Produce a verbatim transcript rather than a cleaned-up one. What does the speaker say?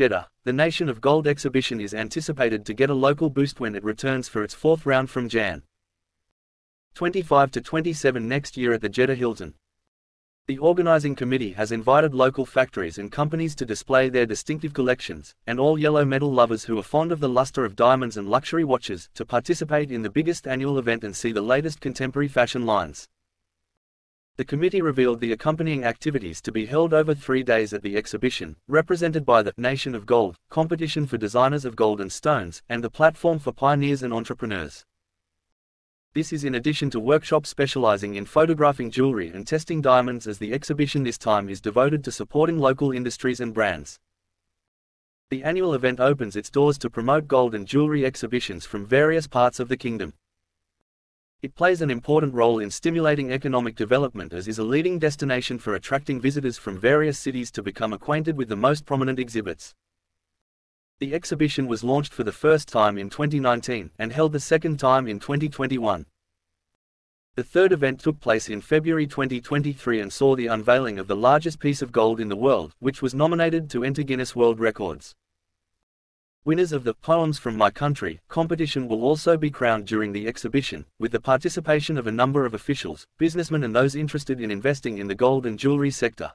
Jeddah, the Nation of Gold exhibition is anticipated to get a local boost when it returns for its fourth round from January twenty-fifth to twenty-seventh next year at the Jeddah Hilton. The organizing committee has invited local factories and companies to display their distinctive collections, and all yellow metal lovers who are fond of the luster of diamonds and luxury watches to participate in the biggest annual event and see the latest contemporary fashion lines. The committee revealed the accompanying activities to be held over three days at the exhibition, represented by the Nation of Gold, competition for designers of gold and stones, and the platform for pioneers and entrepreneurs. This is in addition to workshops specializing in photographing jewelry and testing diamonds, as the exhibition this time is devoted to supporting local industries and brands. The annual event opens its doors to promote gold and jewelry exhibitions from various parts of the kingdom. It plays an important role in stimulating economic development, as is a leading destination for attracting visitors from various cities to become acquainted with the most prominent exhibits. The exhibition was launched for the first time in twenty nineteen and held the second time in twenty twenty-one. The third event took place in February twenty twenty-three and saw the unveiling of the largest piece of gold in the world, which was nominated to enter Guinness World Records. Winners of the Poems from My Country competition will also be crowned during the exhibition, with the participation of a number of officials, businessmen and those interested in investing in the gold and jewelry sector.